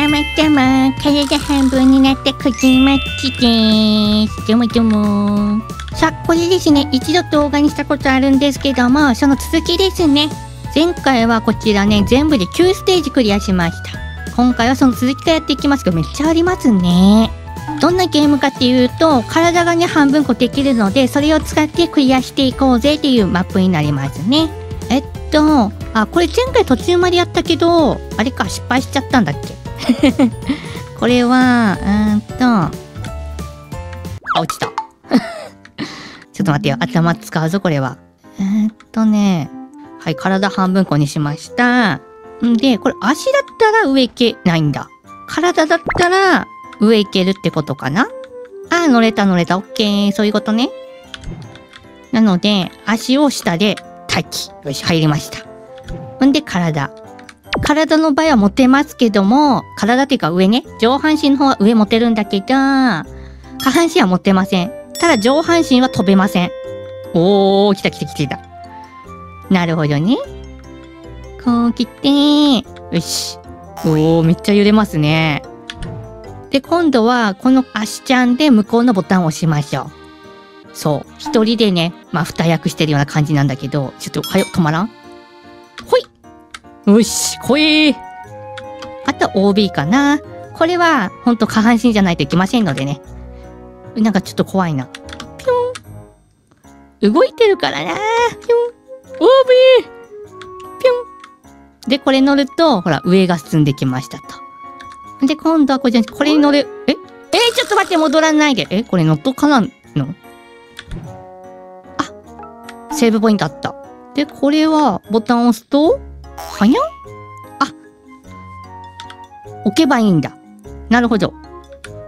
たまたま体半分になったこじまちです。どうもどうも。さあ、これですね、一度動画にしたことあるんですけども、その続きですね。前回はこちらね、全部で9ステージクリアしました。今回はその続きからやっていきますけど、めっちゃありますね。どんなゲームかっていうと、体がね、半分こうできるので、それを使ってクリアしていこうぜっていうマップになりますね。これ前回途中までやったけど、あれか、失敗しちゃったんだっけこれは、あ、落ちた。ちょっと待ってよ、頭使うぞ、これは。はい、体半分こにしました。んで、これ足だったら上行けないんだ。体だったら上行けるってことかな？あー、乗れた乗れた。オッケー。そういうことね。なので、足を下で待機。よし、入りました。んで、体。体の場合は持てますけども、体っていうか上ね。上半身の方は上持てるんだけど、下半身は持てません。ただ上半身は飛べません。おー、来た来た来た。なるほどね。こう切って、よし。おー、めっちゃ揺れますね。で、今度は、この足ちゃんで向こうのボタンを押しましょう。そう。一人でね、まあ、二役してるような感じなんだけど、ちょっと、はよ、止まらん？ほい！よし、来い！あと、OB かな。これは、ほんと下半身じゃないといけませんのでね。なんかちょっと怖いな。ぴょん。動いてるからな。ぴょん。OB！ ぴょん。で、これ乗ると、ほら、上が進んできましたと。で、今度はこれじゃこれに乗れ、ちょっと待って、戻らないで。これ乗っとかなんの？あ、セーブポイントあった。で、これは、ボタンを押すと、はにゃん？あ、置けばいいんだ。なるほど。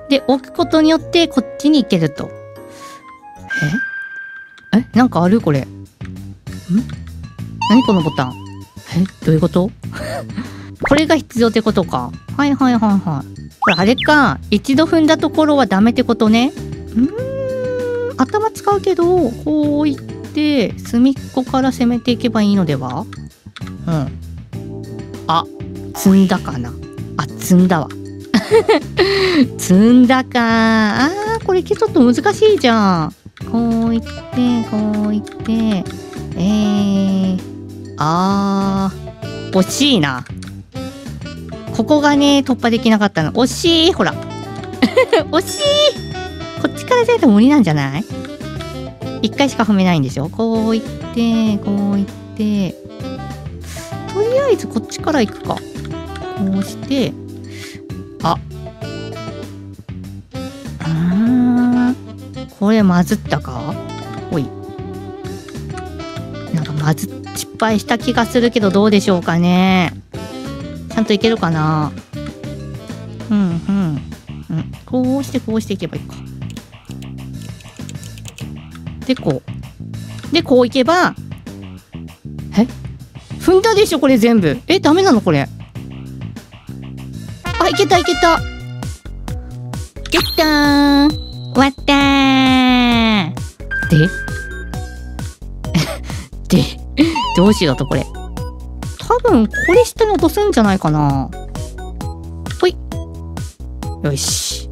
で、置くことによって、こっちに行けると。なんかあるこれ。何このボタン？どういうこと？これが必要ってことか。はいはいはいはい。これあれか。一度踏んだところはダメってことね。頭使うけど、こう置いて、隅っこから攻めていけばいいのでは？あ、積んだかな。あ、積んだわ。積んだか。あー、これちょっと難しいじゃん。こういって、こういって、あー、惜しいな。ここがね、突破できなかったの。惜しい！ほら。惜しい！こっちから出ると無理なんじゃない？一回しか踏めないんでしょ？こう行って、こう行って。とりあえずこっちから行くか。こうして。あ。これまずったか？おい。なんか失敗した気がするけどどうでしょうかね。ちゃんといけるかな？こうしてこうしていけばいいか。で、こう。で、こういけば、踏んだでしょこれ全部。ダメなのこれ。あ、いけたいけた。ゲットーン！終わったー！で、どうしようとこれ。多分、これ下に落とすんじゃないかな。ほい。よし。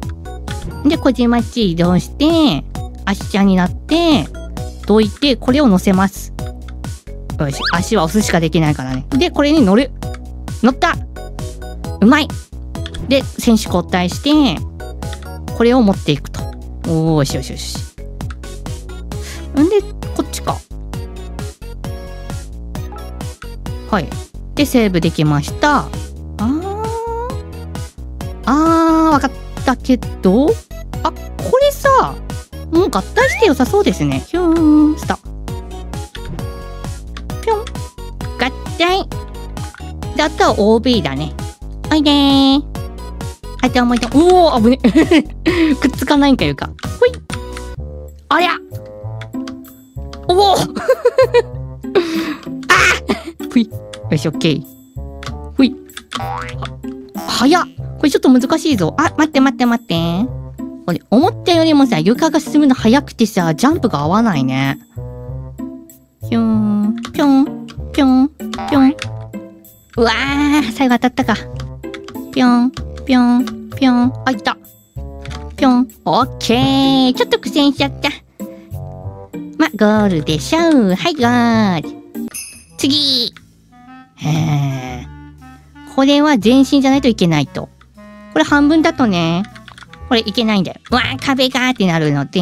で、こじまち移動して、足ちゃんになって、どいて、これを乗せます。よし。足は押すしかできないからね。で、これに乗る。乗った！うまい！で、選手交代して、これを持っていくと。おーしよしよし。んで、こっちか。はい。で、セーブできました。わかったけど。あ、これさ、もう合体して良さそうですね。ひゅーん、した。ぴょん。合体。で、あとは OB だね。おいでー。あとはもう一回。おー、危ね。くっつかないんかいうか。ほい。ありゃ。おーふい。よし、オッケー。ふい。早っ。これちょっと難しいぞ。あ、待って待って待って。これ、思ったよりもさ、床が進むの早くてさ、ジャンプが合わないね。ぴょん、ぴょん、ぴょん、ぴょん。うわー、最後当たったか。ぴょん、ぴぴょん、ぴょん。あ、いた。ぴょん。オッケー。ちょっと苦戦しちゃった。ま、ゴールでしょう。はい、ゴール。次。これは全身じゃないといけないと。これ半分だとね、これいけないんだよ。うわー、壁がーってなるので。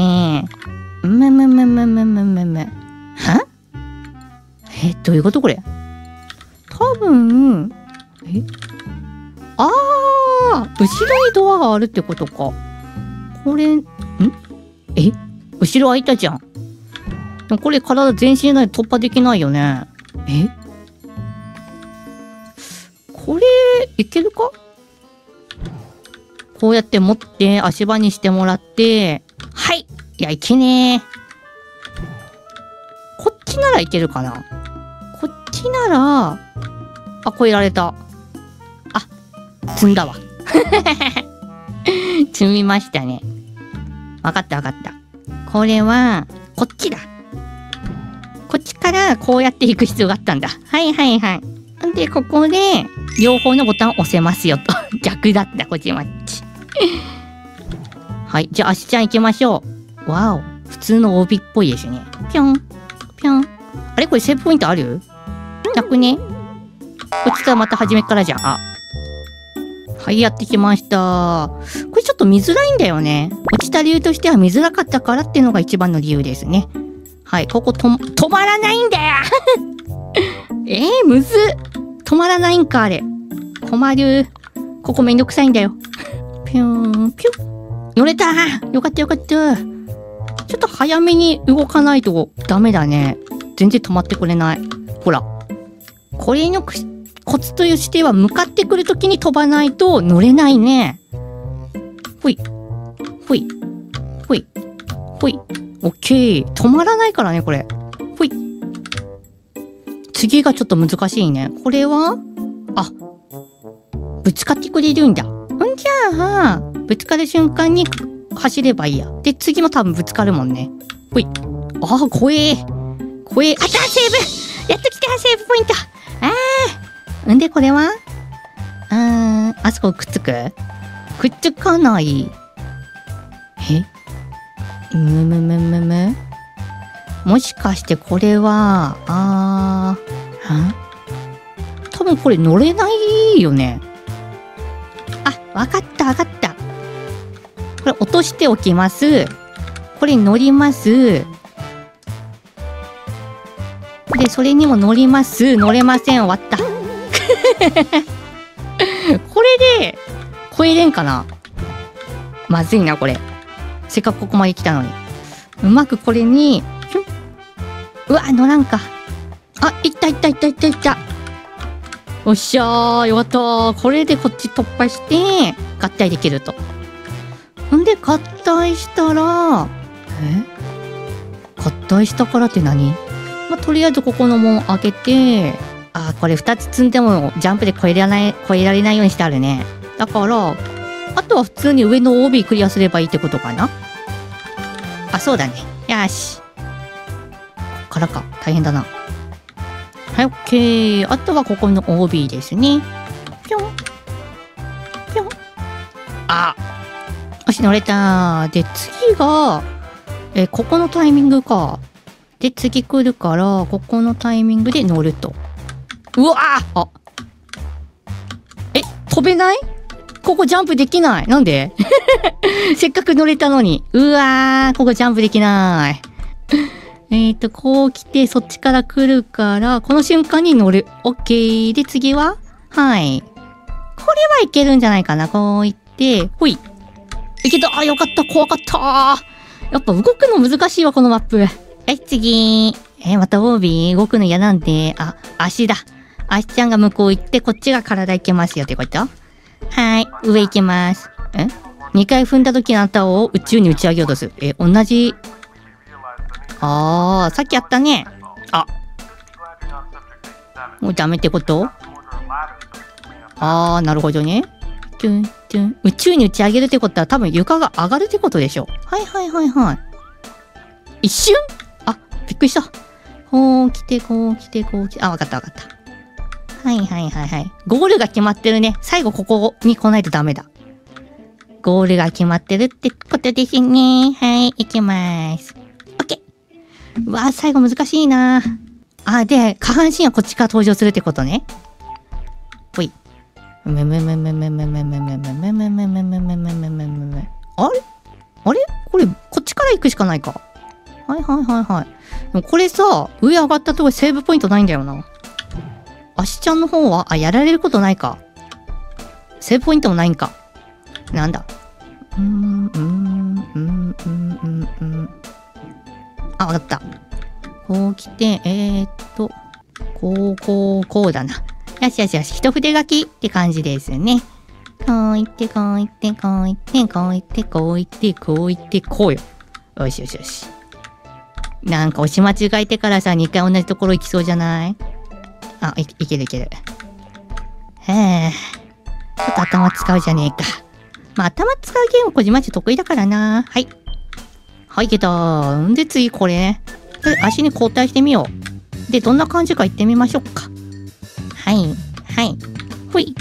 むむむむむむむむ。は？どういうことこれ？多分、ああ、後ろにドアがあるってことか。これ、後ろ開いたじゃん。でもこれ体全身ないと突破できないよね。これ、いけるか？こうやって持って足場にしてもらって、はい！いや、いけねえ。こっちならいけるかな？こっちなら、あ、越えられた。あ、積んだわ。積みましたね。わかったわかった。これは、こっちだ。こっちからこうやって行く必要があったんだ。はいはいはい。で、ここで、両方のボタンを押せますよと。逆だった、こっちマッチ。はい、じゃあ、足ちゃん行きましょう。わお。普通の帯っぽいですね。ぴょん。ぴょん。あれこれセーブポイントある？なくね？こっちからまた初めからじゃん。あ。はい、やってきました。これちょっと見づらいんだよね。落ちた理由としては見づらかったからっていうのが一番の理由ですね。はい、ここ止まらないんだよ。むずっ。止まらないんか、あれ。困る。ここめんどくさいんだよ。ぴょん、ぴょん。乗れた。よかったよかった。ちょっと早めに動かないとダメだね。全然止まってくれない。ほら。これのコツという視点は向かってくるときに飛ばないと乗れないね。ほい。ほい。ほい。ほい。オッケー。止まらないからね、これ。ほい。次がちょっと難しいね。これはあ、ぶつかってくれるんだ。んじゃあ、ぶつかる瞬間に走ればいいや。で、次も多分ぶつかるもんね。ほい。ああ、怖え。怖え。あった、セーブやっと来た、セーブポイント。ああ。んで、これはあそこくっつく？くっつかない。むむむむむ？もしかしてこれは、多分これ乗れないよね。あ、わかったわかった。これ落としておきます。これ乗ります。で、それにも乗ります。乗れません。終わった。これで、超えれんかな？まずいな、これ。せっかくここまで来たのに。うまくこれに、うわ、乗らんか。あ、いったいったいったいったいった。おっしゃー、よかったー。これでこっち突破して、合体できると。んで、合体したら、合体したからって何？まあ、とりあえずここの門開けて、あ、これ2つ積んでもジャンプで越えられないようにしてあるね。だから、あとは普通に上の OB クリアすればいいってことかな？あ、そうだね。よし。こっからか。大変だな。はい、オッケー。あとはここの OB ですね。ぴょん。ぴょん。あ。よし、乗れた。で、次が、ここのタイミングか。で、次来るから、ここのタイミングで乗ると。うわー！あ。飛べない？ここジャンプできない。なんで？せっかく乗れたのに。うわー、ここジャンプできない。こう来て、そっちから来るから、この瞬間に乗る。オッケー。で、次は？はい。これはいけるんじゃないかな。こう行って、ほい。いけた！あ、よかった！怖かった！やっぱ動くの難しいわ、このマップ。はい、次。また OB？ 動くの嫌なんで、あ、足だ。あしちゃんが向こう行って、こっちが体行けますよってこと？はい。上行けます。2回踏んだ時のあなたを宇宙に打ち上げようとする。同じ。あー、さっきやったね。あ。もうダメってこと？あー、なるほどね。宇宙に打ち上げるってことは多分床が上がるってことでしょ。はいはいはいはい。一瞬？あ、びっくりした。こう来て、こう来て、こう来て。あ、わかったわかった。はいはいはいはい。ゴールが決まってるね。最後ここに来ないとダメだ。ゴールが決まってるってことですね。はい、いきまーす。オッケー。うわー、最後難しいなー。あ、で、下半身はこっちから登場するってことね。ぽい。むむむむむむむむむむむむむむむむむむむむ。あれ？あれ？これ、こっちから行くしかないか。はいはいはいはい。でもこれさ、上上がったところセーブポイントないんだよな。アシちゃんの方は、あ、やられることないか。セーブポイントもないんか。なんだ。あ、わかった。こう来て、こう、こう、こうだな。よしよしよし、一筆書きって感じですね。こういって、こういって、こういって、こういって、こういって、こういって、こうよ。よしよしよし。なんか押し間違えてからさ、2回同じところ行きそうじゃない？あ、いけるいける。へえ。ちょっと頭使うじゃねえか。まあ、頭使うゲーム、こじまち得意だからな。はい。はい、いけた。んで、次これ。とりあえず足に交代してみよう。で、どんな感じか行ってみましょうか。はい。はい。ほい。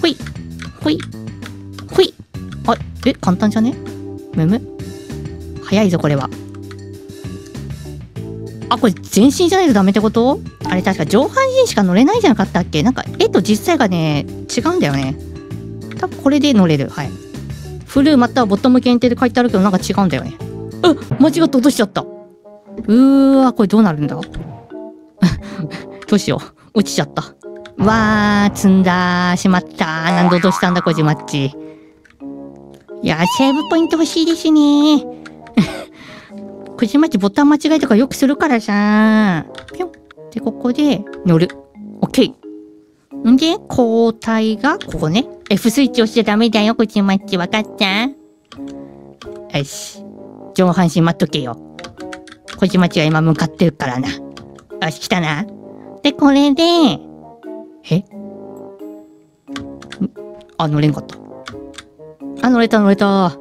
ほい。ほい。ほい。あ、え、簡単じゃね？むむ。早いぞ、これは。あ、これ全身じゃないとダメってこと？あれ確か上半身しか乗れないじゃなかったっけ？なんか絵と実際がね、違うんだよね。多分これで乗れる。はい。フルまたはボトム限定で書いてあるけどなんか違うんだよね。あ、間違って落としちゃった。わ、これどうなるんだどうしよう。落ちちゃった。わー、積んだー。しまったー。何度落としたんだ、こじまっち。いやー、セーブポイント欲しいですねー。こじまっちボタン間違いとかよくするからさー。ぴょん。で、ここで乗る。オッケー。んで、交代がここね。F スイッチ押しちゃダメだよ、こじまっち。わかった？よし。上半身待っとけよ。こじまっちが今向かってるからな。よし、来たな。で、これで、え？あ、乗れんかった。あ、乗れた乗れた。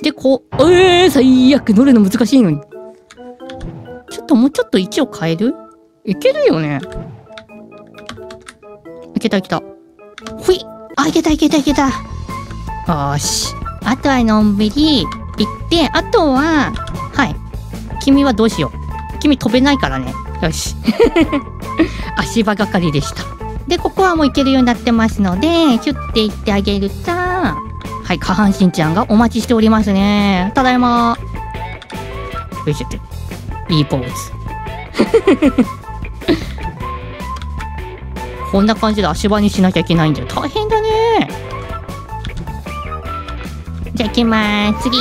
で、こう、最悪乗るの難しいのに。ちょっともうちょっと位置を変える？いけるよね。いけたいけた。ほい！あ、いけたいけたいけた。よーし。あとはのんびり行って、あとは、はい。君はどうしよう。君飛べないからね。よし。足場係でした。で、ここはもういけるようになってますので、シュッて行ってあげると、はい、下半身ちゃんがお待ちしておりますね。ただいまー。よいしょって。いいポーズ。こんな感じで足場にしなきゃいけないんだよ。大変だねー。じゃあ行きまーす。次。